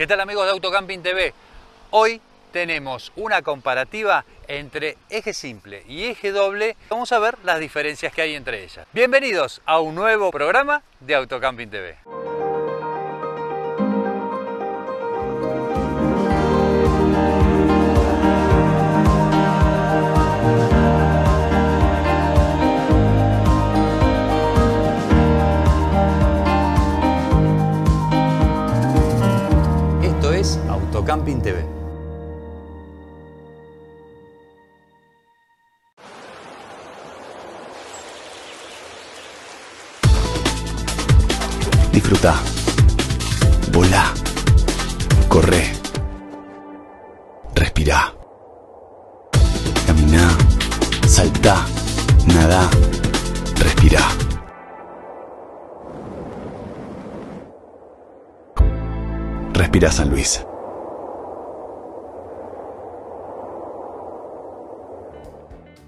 ¿Qué tal, amigos de Autocamping TV? Hoy tenemos una comparativa entre eje simple y eje doble. Vamos a ver las diferencias que hay entre ellas. Bienvenidos a un nuevo programa de Autocamping TV. Camping TV. Disfruta, volá, corre, respirá, caminá, saltá, nadá, respirá. Respira San Luis.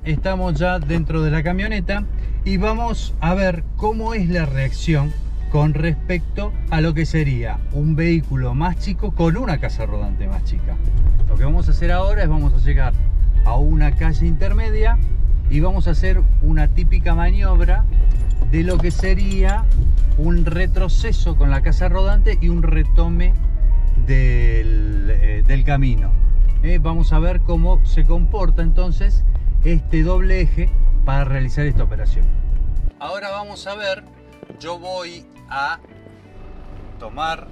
Estamos ya dentro de la camioneta y vamos a ver cómo es la reacción con respecto a lo que sería un vehículo más chico con una casa rodante más chica. Lo que vamos a hacer ahora es vamos a llegar a una calle intermedia y vamos a hacer una típica maniobra de lo que sería un retroceso con la casa rodante y un retome del camino. Vamos a ver cómo se comporta entonces este doble eje para realizar esta operación. Ahora vamos a ver, yo voy a tomar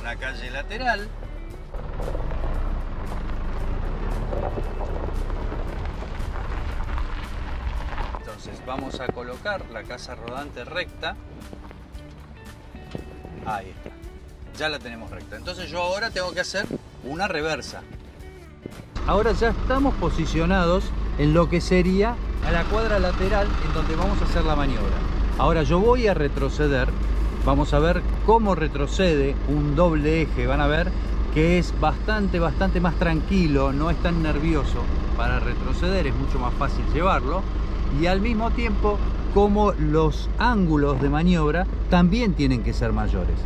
una calle lateral. Entonces vamos a colocar la casa rodante recta. Ahí está, ya la tenemos recta. Entonces yo ahora tengo que hacer una reversa. Ahora ya estamos posicionados en lo que sería a la cuadra lateral en donde vamos a hacer la maniobra. Ahora yo voy a retroceder, vamos a ver cómo retrocede un doble eje, van a ver que es bastante más tranquilo, no es tan nervioso para retroceder, es mucho más fácil llevarlo, y al mismo tiempo como los ángulos de maniobra también tienen que ser mayores.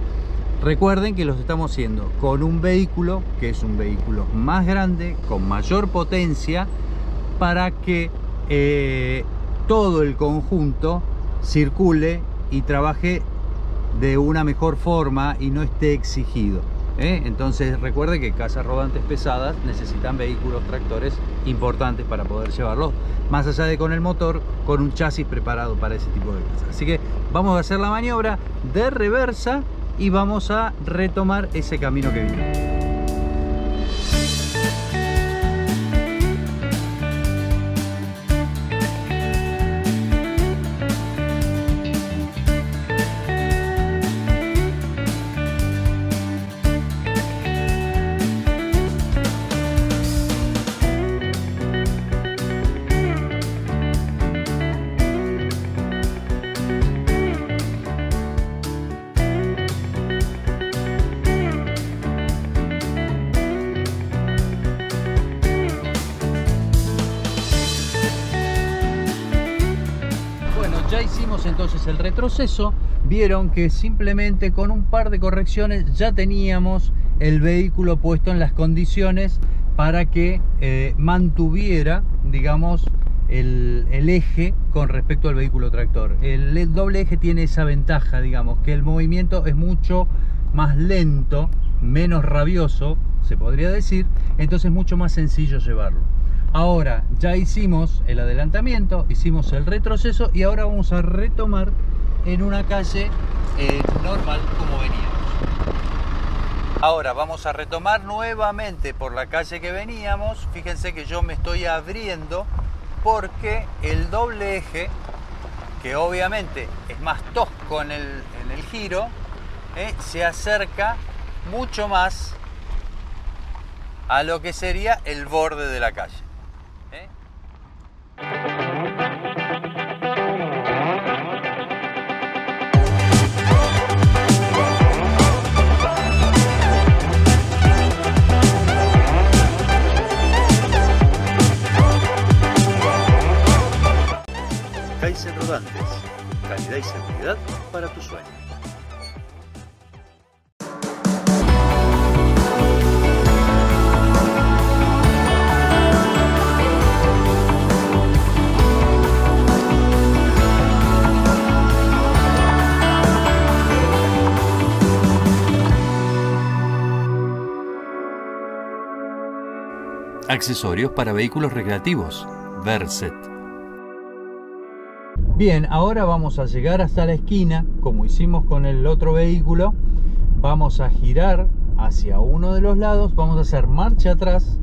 Recuerden que los estamos haciendo con un vehículo que es un vehículo más grande, con mayor potencia, para que todo el conjunto circule y trabaje de una mejor forma y no esté exigido. Entonces recuerden que casas rodantes pesadas necesitan vehículos, tractores importantes para poder llevarlos, más allá de con el motor, con un chasis preparado para ese tipo de cosas. Así que vamos a hacer la maniobra de reversa y vamos a retomar ese camino que vino. Entonces el retroceso, vieron que simplemente con un par de correcciones ya teníamos el vehículo puesto en las condiciones para que mantuviera, digamos, el eje con respecto al vehículo tractor. El doble eje tiene esa ventaja, digamos, que el movimiento es mucho más lento, menos rabioso, se podría decir, entonces mucho más sencillo llevarlo. Ahora ya hicimos el adelantamiento, hicimos el retroceso y ahora vamos a retomar en una calle normal como veníamos. Ahora vamos a retomar nuevamente por la calle que veníamos. Fíjense que yo me estoy abriendo porque el doble eje, que obviamente es más tosco en el giro, se acerca mucho más a lo que sería el borde de la calle. Kaisen Rodantes, calidad y seguridad para tu sueño. Accesorios para vehículos recreativos, Verzet. Bien, ahora vamos a llegar hasta la esquina, como hicimos con el otro vehículo. Vamos a girar hacia uno de los lados, vamos a hacer marcha atrás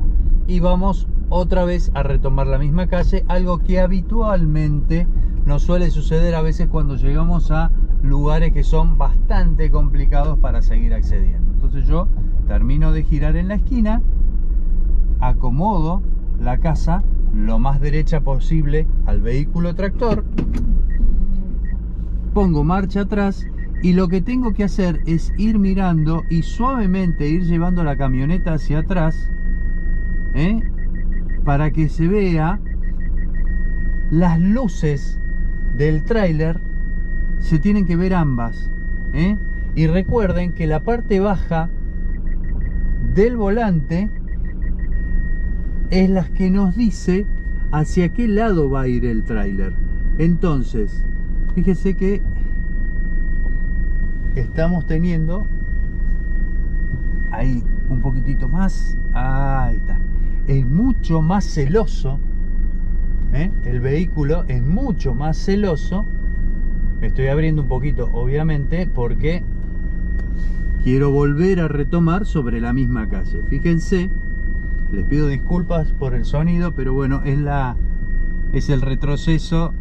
y vamos otra vez a retomar la misma calle, algo que habitualmente nos suele suceder a veces cuando llegamos a lugares que son bastante complicados para seguir accediendo. Entonces yo termino de girar en la esquina, acomodo la casa lo más derecha posible al vehículo tractor, pongo marcha atrás y lo que tengo que hacer es ir mirando y suavemente ir llevando la camioneta hacia atrás, para que se vea las luces del tráiler, se tienen que ver ambas, y recuerden que la parte baja del volante es la que nos dice hacia qué lado va a ir el tráiler. Entonces, fíjese que estamos teniendo ahí un poquitito más, ahí está. Es mucho más celoso, el vehículo es mucho más celoso. Me estoy abriendo un poquito, obviamente, porque quiero volver a retomar sobre la misma calle. Fíjense, les pido disculpas por el sonido, pero bueno, es el retroceso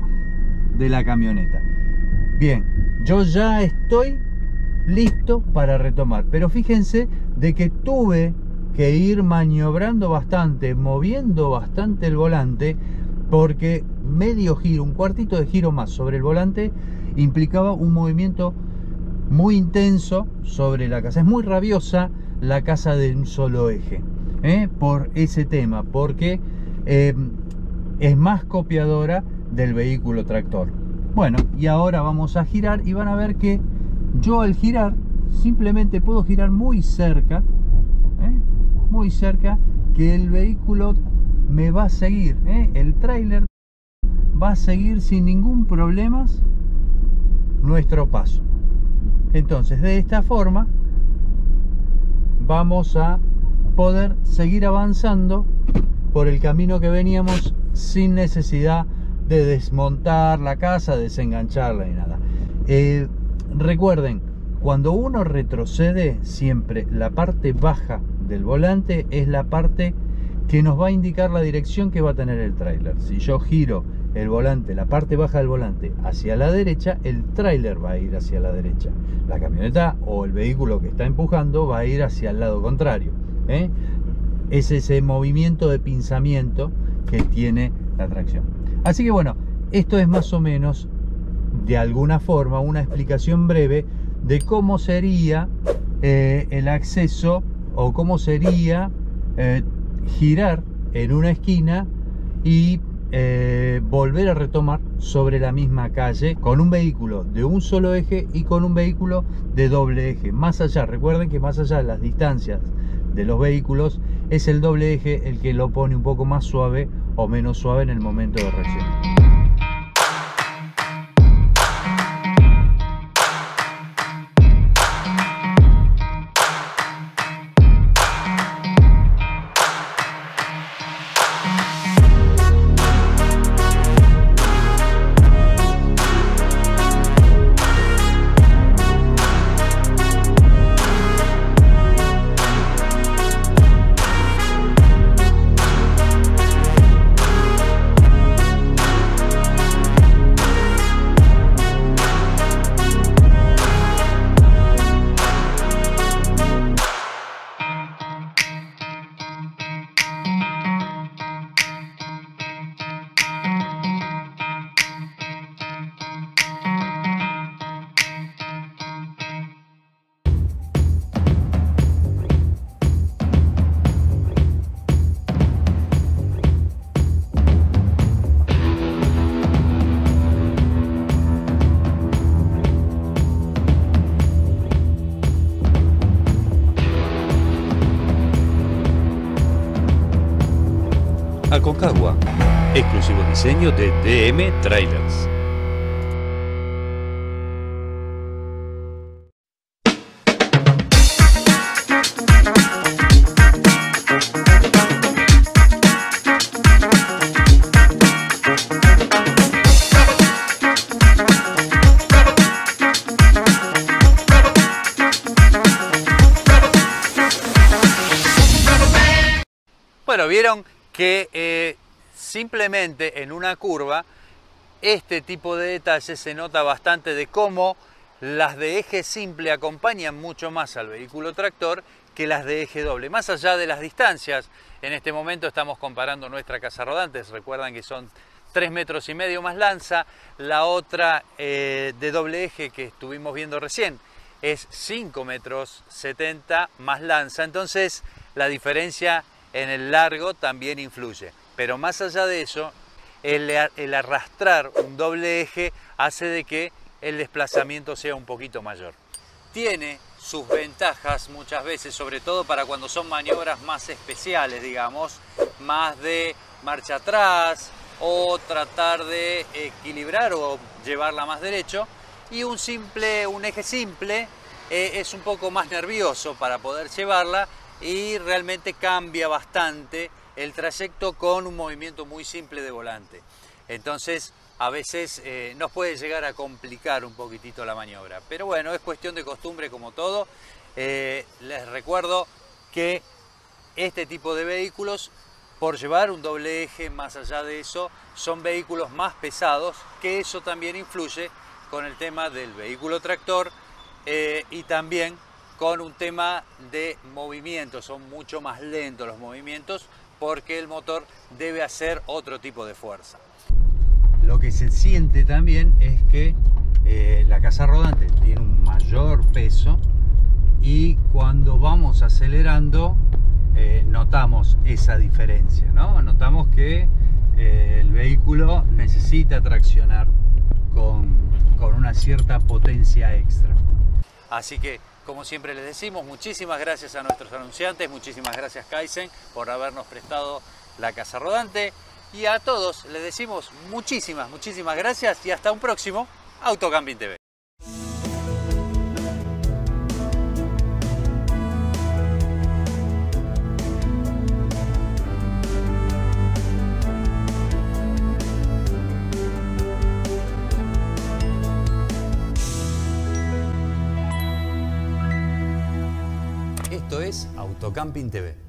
de la camioneta. Bien, yo ya estoy listo para retomar, pero fíjense de que tuve que ir maniobrando bastante, moviendo bastante el volante, porque medio giro, un cuartito de giro más sobre el volante implicaba un movimiento muy intenso sobre la casa. Es muy rabiosa la casa de un solo eje, por ese tema, porque es más copiadora del vehículo tractor. Bueno, y ahora vamos a girar y van a ver que yo al girar simplemente puedo girar muy cerca, muy cerca, que el vehículo me va a seguir, el tráiler va a seguir sin ningún problema nuestro paso. Entonces, de esta forma vamos a poder seguir avanzando por el camino que veníamos sin necesidad de desmontar la casa, desengancharla ni nada. Recuerden, cuando uno retrocede, siempre la parte baja del volante es la parte que nos va a indicar la dirección que va a tener el tráiler. Si yo giro el volante, la parte baja del volante hacia la derecha, el tráiler va a ir hacia la derecha. La camioneta o el vehículo que está empujando va a ir hacia el lado contrario, Es ese movimiento de pinzamiento que tiene la tracción. Así que bueno, esto es más o menos, de alguna forma, una explicación breve de cómo sería el acceso, o cómo sería girar en una esquina y volver a retomar sobre la misma calle con un vehículo de un solo eje y con un vehículo de doble eje. Más allá, recuerden que más allá de las distancias de los vehículos, es el doble eje el que lo pone un poco más suave o menos suave en el momento de reaccionar. Concagua, exclusivo diseño de DM Trailers. Bueno, vieron que simplemente en una curva este tipo de detalles se nota bastante, de cómo las de eje simple acompañan mucho más al vehículo tractor que las de eje doble. Más allá de las distancias, en este momento estamos comparando nuestra casa Rodantes, recuerdan que son 3,5 metros más lanza, la otra de doble eje que estuvimos viendo recién es 5,70 metros más lanza, entonces la diferencia en el largo también influye. Pero más allá de eso, el arrastrar un doble eje hace de que el desplazamiento sea un poquito mayor. Tiene sus ventajas muchas veces, sobre todo para cuando son maniobras más especiales, digamos, más de marcha atrás o tratar de equilibrar o llevarla más derecho. Y un eje simple es un poco más nervioso para poder llevarla y realmente cambia bastante el trayecto con un movimiento muy simple de volante. Entonces, a veces nos puede llegar a complicar un poquitito la maniobra. Pero bueno, es cuestión de costumbre como todo. Les recuerdo que este tipo de vehículos, por llevar un doble eje, más allá de eso, son vehículos más pesados, que eso también influye con el tema del vehículo tractor y también con un tema de movimiento. Son mucho más lentos los movimientos porque el motor debe hacer otro tipo de fuerza. Lo que se siente también es que la casa rodante tiene un mayor peso y cuando vamos acelerando notamos esa diferencia, ¿no? Notamos que el vehículo necesita traccionar con una cierta potencia extra. Así que, como siempre les decimos, muchísimas gracias a nuestros anunciantes, muchísimas gracias Kaisen por habernos prestado la casa rodante. Y a todos les decimos muchísimas, muchísimas gracias y hasta un próximo Autocamping TV. Esto es Autocamping TV.